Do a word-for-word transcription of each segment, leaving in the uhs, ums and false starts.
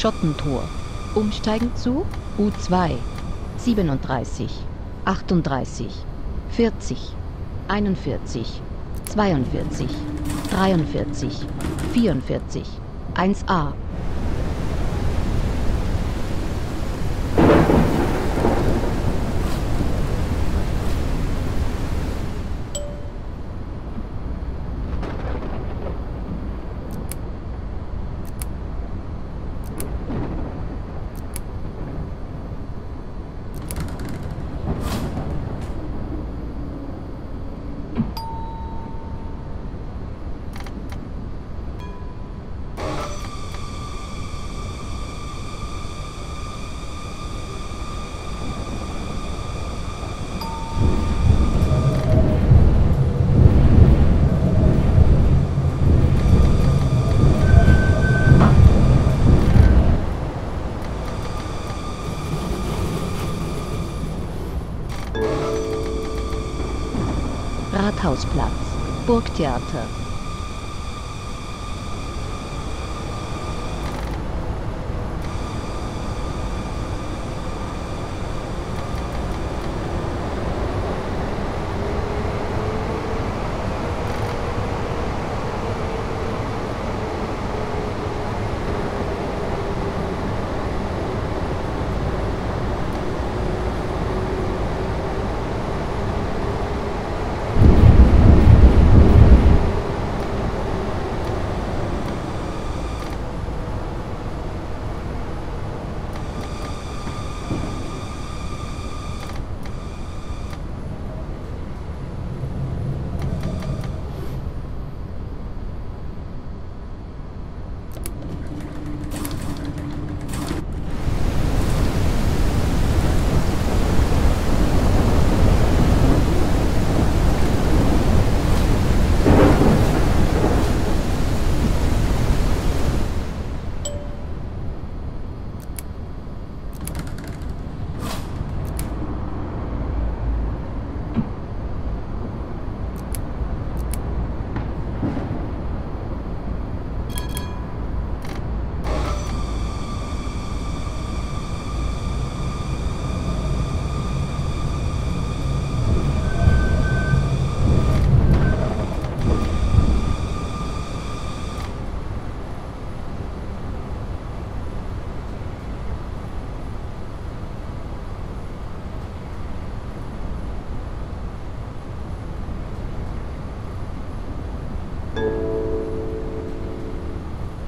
Schottentor. Umsteigen zu U zwei, siebenunddreißig, achtunddreißig, vierzig, einundvierzig, zweiundvierzig, dreiundvierzig, vierundvierzig, eins a. Hausplatz, Burgtheater.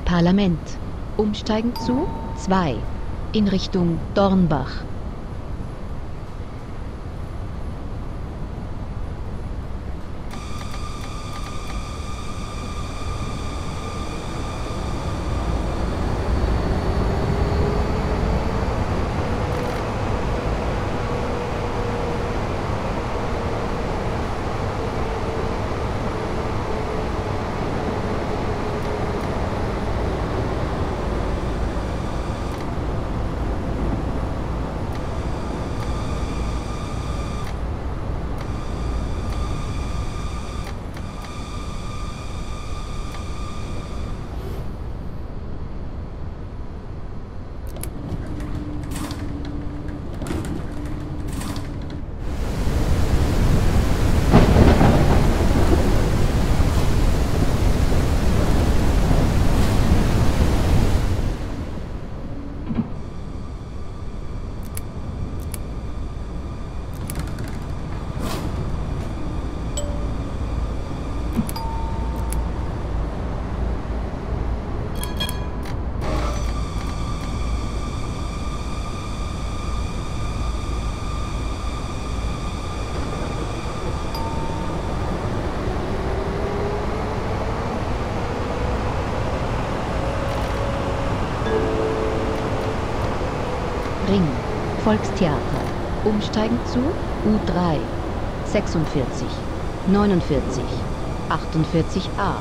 Parlament. Umsteigen zu zwei in Richtung Dornbach. Ring, Volkstheater. Umsteigen zu U drei, sechsundvierzig, neunundvierzig, achtundvierzig a.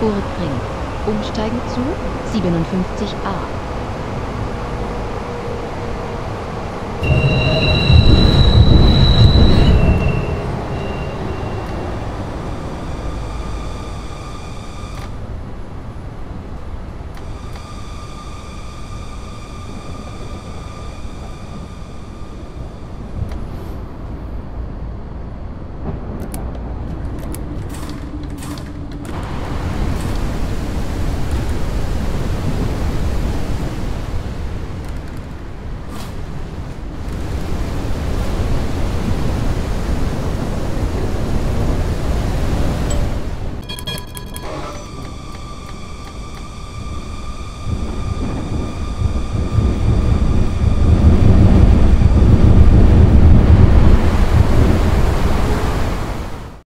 Burgring. Umsteigen zu siebenundfünfzig a.